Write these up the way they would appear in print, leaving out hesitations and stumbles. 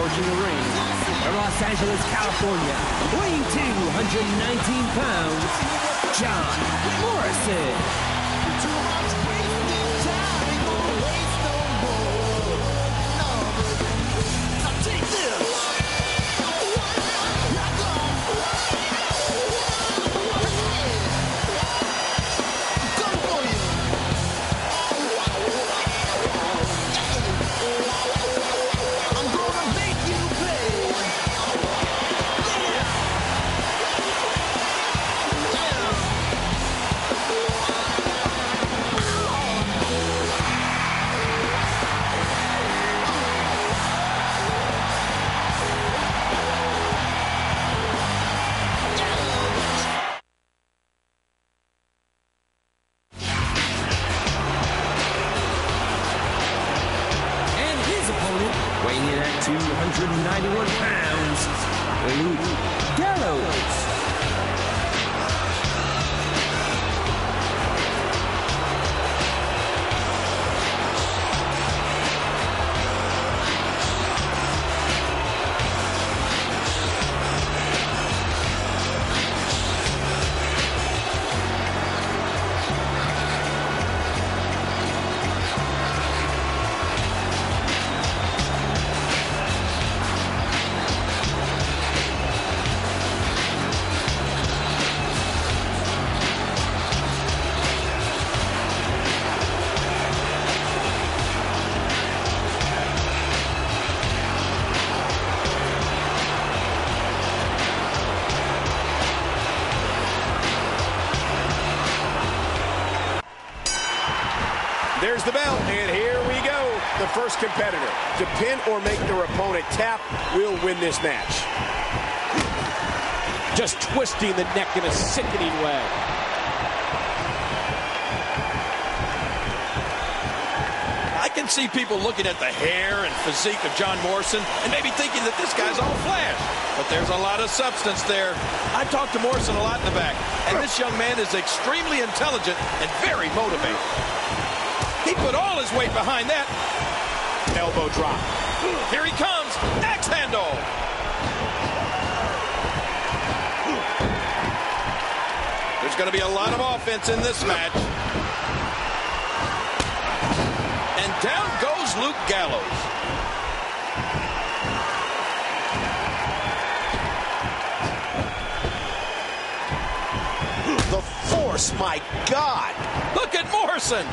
approaching the ring from Los Angeles, California, weighing 219 pounds, John Morrison. Weighing in at 291 pounds, Luke Gallows. There's the bell, and here we go. The first competitor to pin or make their opponent tap will win this match. Just twisting the neck in a sickening way. I can see people looking at the hair and physique of John Morrison and maybe thinking that this guy's all flash. But there's a lot of substance there. I talked to Morrison a lot in the back, and this young man is extremely intelligent and very motivated. He put all his weight behind that. Elbow drop. Here he comes. Axe handle. There's going to be a lot of offense in this match. And down goes Luke Gallows. The force, my God. Look at Morrison.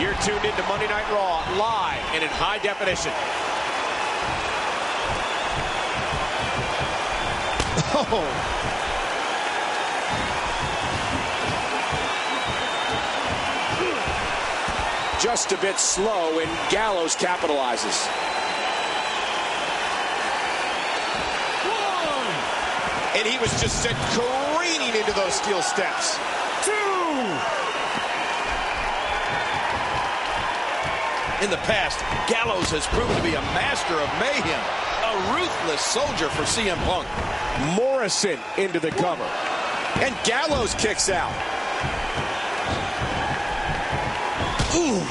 You're tuned into Monday Night Raw, live and in high definition. Oh. Just a bit slow, and Gallows capitalizes. One. And he was just sent careening into those steel steps. Two. In the past, Gallows has proven to be a master of mayhem, a ruthless soldier for CM Punk. Morrison into the cover, and Gallows kicks out. Ooh.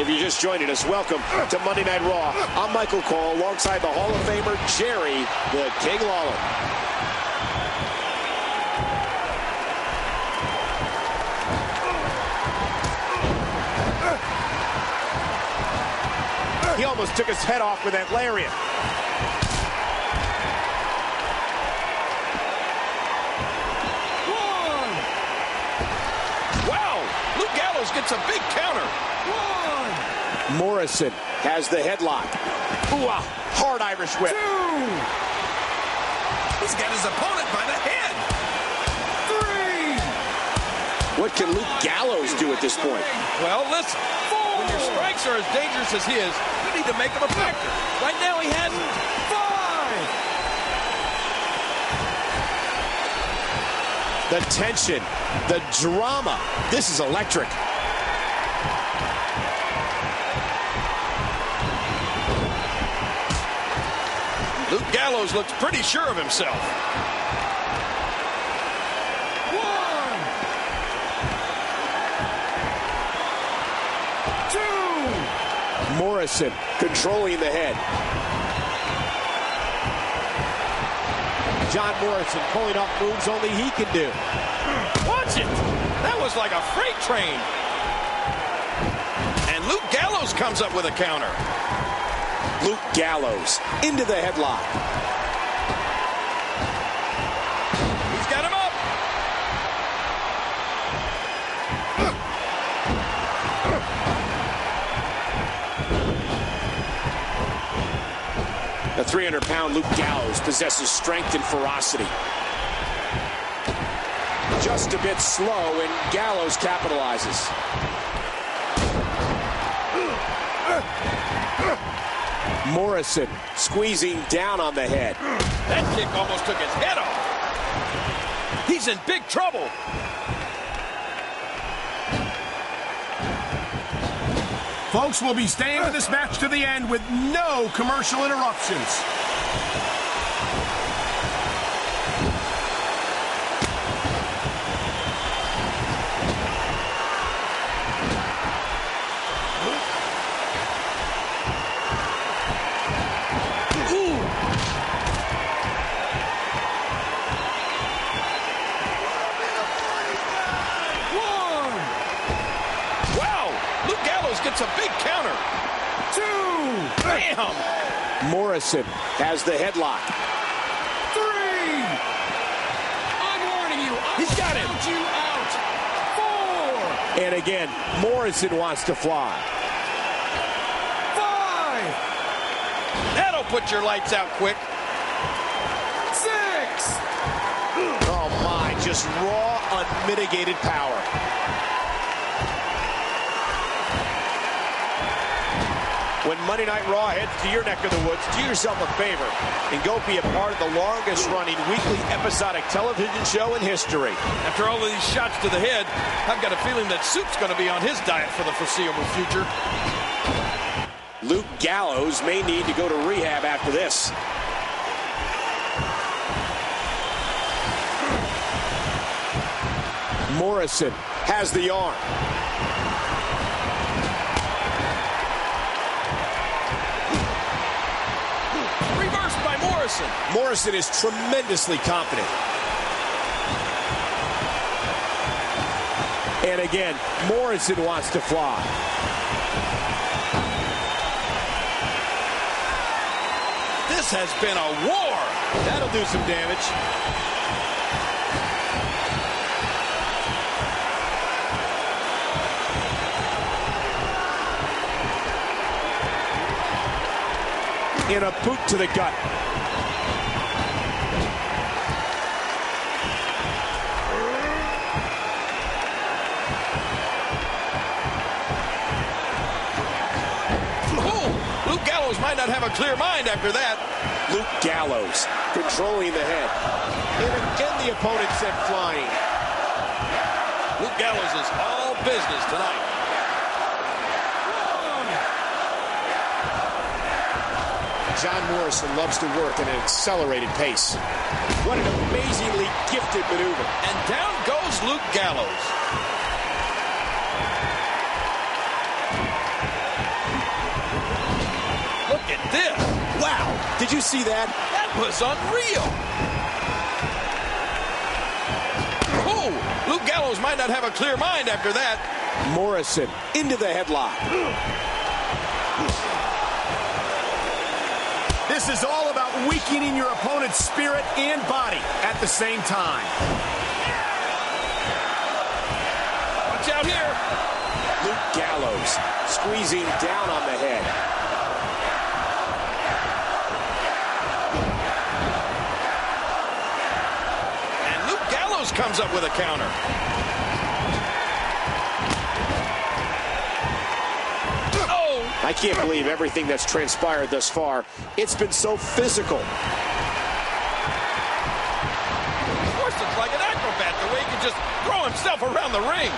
If you're just joining us, welcome to Monday Night Raw. I'm Michael Cole, alongside the Hall of Famer, Jerry the King Lawler. He almost took his head off with that lariat. One. Wow, Luke Gallows gets a big counter. One. Morrison has the headlock. Ooh, a hard Irish whip. Two. He's got his opponent by the head. Three. What can Luke Gallows do at this point? Well, listen. When your strikes are as dangerous as his, you need to make him a factor. Right now he hasn't. Five. The tension, the drama. This is electric. Luke Gallows looks pretty sure of himself. One. Morrison controlling the head. John Morrison pulling off moves only he can do. Watch it! That was like a freight train. And Luke Gallows comes up with a counter. Luke Gallows into the headlock. He's got him up. The 300-pound Luke Gallows possesses strength and ferocity. Just a bit slow, and Gallows capitalizes. Morrison squeezing down on the head. That kick almost took his head off. He's in big trouble. Folks, we'll be staying with this match to the end with no commercial interruptions. It's a big counter. Two. Bam. Morrison has the headlock. Three. I'm warning you. He's got it. You out. Four. And again, Morrison wants to fly. Five. That'll put your lights out quick. Six. Oh my, just raw, unmitigated power. When Monday Night Raw heads to your neck of the woods, do yourself a favor and go be a part of the longest-running weekly episodic television show in history. After all of these shots to the head, I've got a feeling that soup's going to be on his diet for the foreseeable future. Luke Gallows may need to go to rehab after this. Morrison has the arm. Morrison is tremendously confident. And again, Morrison wants to fly. This has been a war. That'll do some damage. In a boot to the gut. Might not have a clear mind after that. Luke Gallows controlling the head. And again, the opponent sent flying. Luke Gallows is all business tonight. John Morrison loves to work at an accelerated pace. What an amazingly gifted maneuver. And down goes Luke Gallows. Look at this. Wow. Did you see that? That was unreal. Oh, Luke Gallows might not have a clear mind after that. Morrison into the headlock. This is all about weakening your opponent's spirit and body at the same time. Watch out here. Luke Gallows squeezing down on the head. Comes up with a counter. Oh! I can't believe everything that's transpired thus far. It's been so physical. Morrison's like an acrobat, the way he can just throw himself around the ring.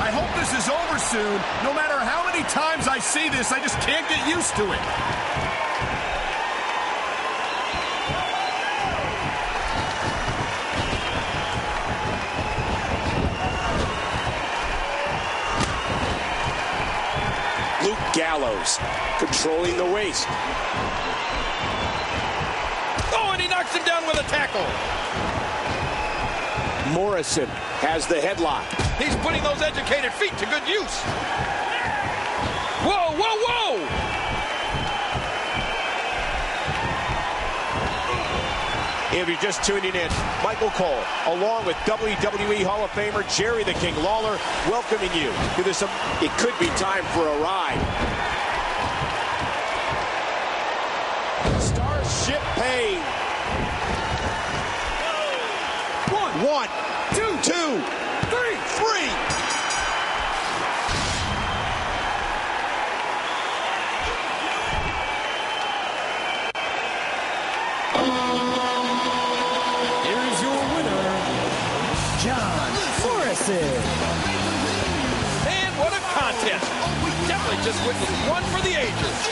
I hope this is over soon. No matter how many times I see this, I just can't get used to it. Gallows Gallows controlling the waist. Oh, and he knocks him down with a tackle. Morrison has the headlock. He's putting those educated feet to good use. Whoa, whoa, whoa! If you're just tuning in, Michael Cole, along with WWE Hall of Famer Jerry the King Lawler, welcoming you to this. It could be time for a ride. Starship Pain. One, two, three. John Morrison. And what a contest. We definitely just witnessed one for the ages.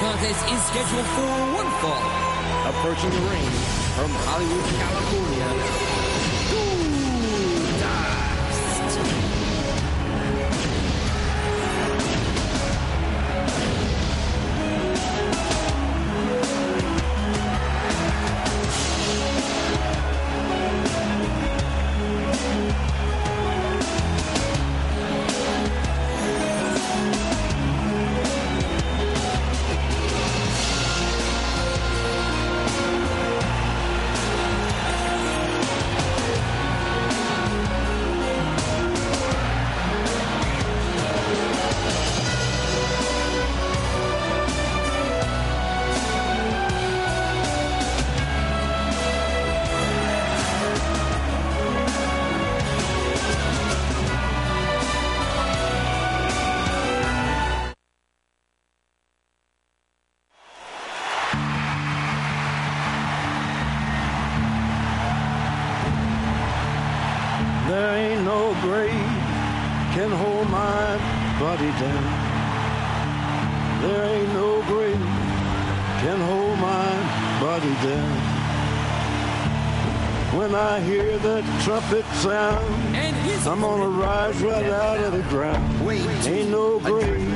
Contest is scheduled for one fall. Approaching the ring from Hollywood, California, Goldust. Down. There ain't no grave can hold my body down. When I hear that trumpet sound, I'm gonna rise right out of the ground. Ain't no grave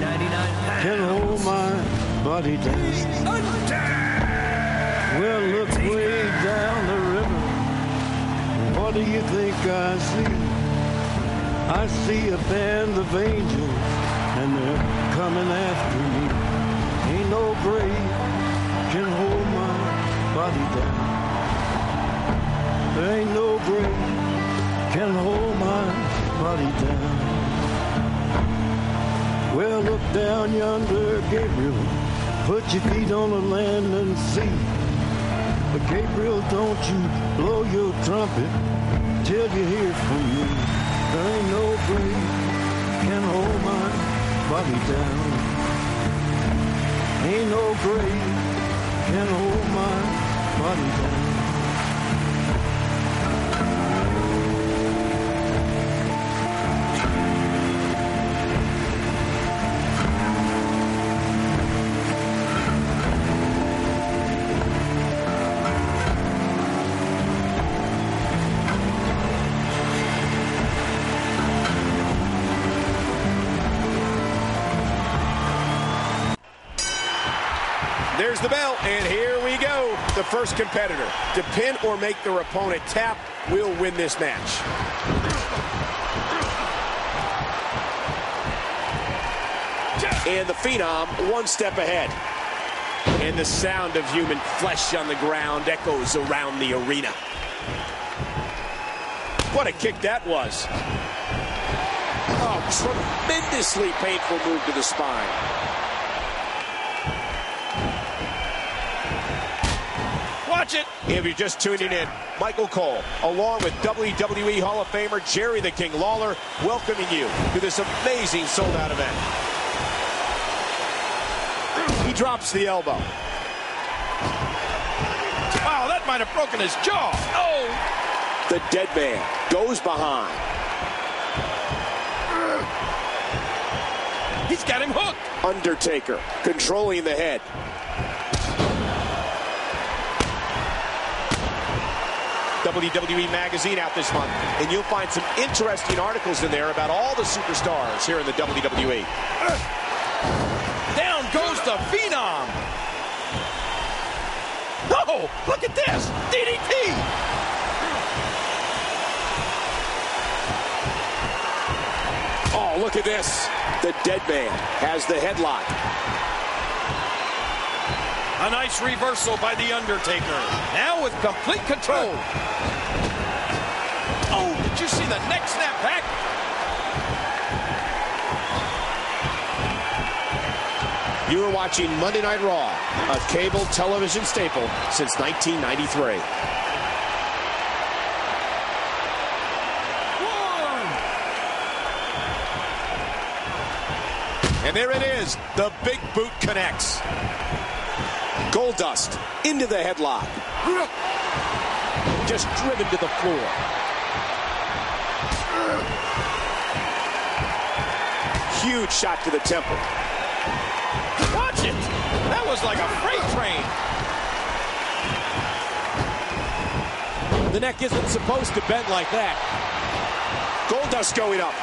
can hold my body down. Well, look way down the river. What do you think I see? I see a band of angels, and they're coming after me. Ain't no grave can hold my body down. There ain't no grave can hold my body down. Well, look down yonder, Gabriel. Put your feet on the land and sea. But Gabriel, don't you blow your trumpet till you hear from me. There ain't no grave can hold my body down. Ain't no grave can hold my body down. There's the bell, and here we go. The first competitor to pin or make their opponent tap will win this match. And the Phenom one step ahead. And the sound of human flesh on the ground echoes around the arena. What a kick that was. Oh, tremendously painful move to the spine. Watch it. If you're just tuning in, Michael Cole, along with WWE Hall of Famer Jerry the King Lawler, welcoming you to this amazing sold-out event. He drops the elbow. Wow, that might have broken his jaw. Oh! The dead man goes behind. He's got him hooked. Undertaker controlling the head. WWE Magazine out this month, and you'll find some interesting articles in there about all the superstars here in the WWE. Down goes the Phenom. Oh, look at this. DDT. Look at this. The dead man has the headlock. A nice reversal by the Undertaker. Now with complete control. Oh, did you see the neck snap back? You are watching Monday Night Raw, a cable television staple since 1993. And there it is. The big boot connects. Goldust into the headlock. Just driven to the floor. Huge shot to the temple. Watch it. That was like a freight train. The neck isn't supposed to bend like that. Goldust going up.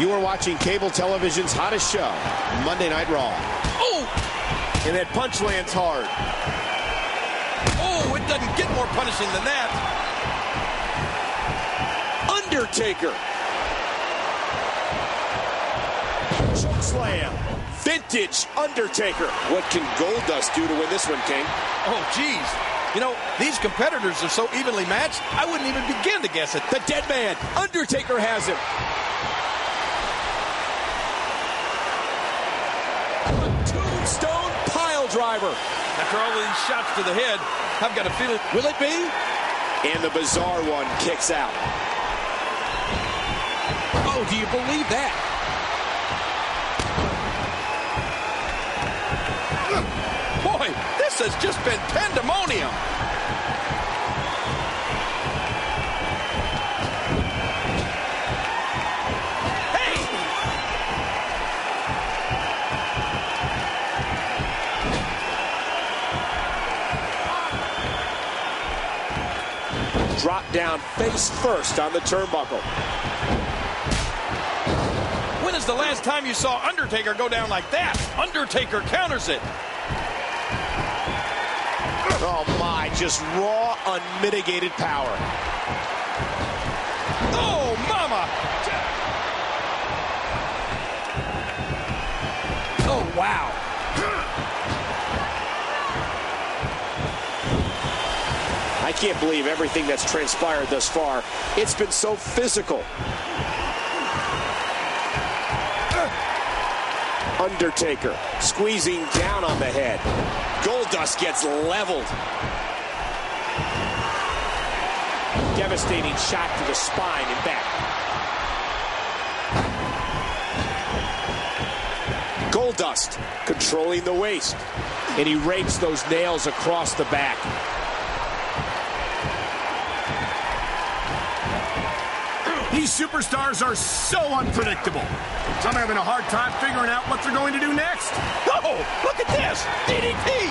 You are watching cable television's hottest show, Monday Night Raw. Oh! And that punch lands hard. Oh, it doesn't get more punishing than that. Undertaker. Chokeslam. Vintage Undertaker. What can Goldust do to win this one, King? Oh, geez. You know, these competitors are so evenly matched, I wouldn't even begin to guess it. The dead man, Undertaker has him. Stone pile driver. After all these shots to the head, I've got a feeling. Will it be? And the bizarre one kicks out. Oh, do you believe that? Boy, this has just been pandemonium. Drop down face first on the turnbuckle. When is the last time you saw Undertaker go down like that? Undertaker counters it. Oh my, just raw, unmitigated power. Oh, mama! Oh, wow. I can't believe everything that's transpired thus far. It's been so physical. Undertaker squeezing down on the head. Goldust gets leveled. Devastating shot to the spine and back. Goldust controlling the waist. And he rakes those nails across the back. These superstars are so unpredictable. I'm having a hard time figuring out what they're going to do next. Oh, look at this. DDT.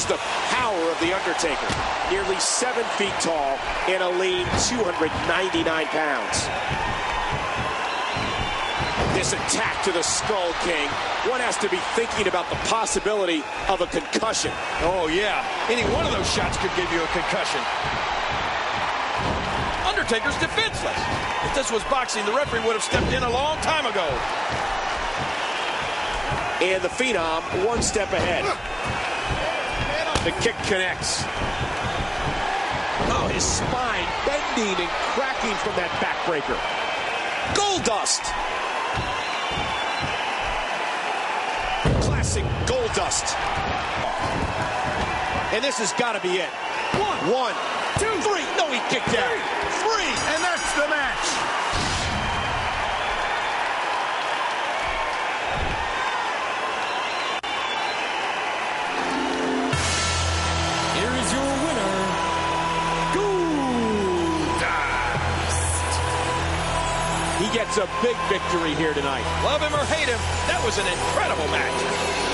Here's the power of The Undertaker, nearly 7 feet tall and a lean 299 pounds. This attack to the Skull King, one has to be thinking about the possibility of a concussion. Oh, yeah. Any one of those shots could give you a concussion. Undertaker's defenseless. If this was boxing, the referee would have stepped in a long time ago. And the Phenom one step ahead. The kick connects. Oh, his spine bending and cracking from that backbreaker. Goldust. Classic Goldust. And this has got to be it. One, two, three. No, he kicked out. Three. And that's the match. Gets a big victory here tonight. Love him or hate him, that was an incredible match.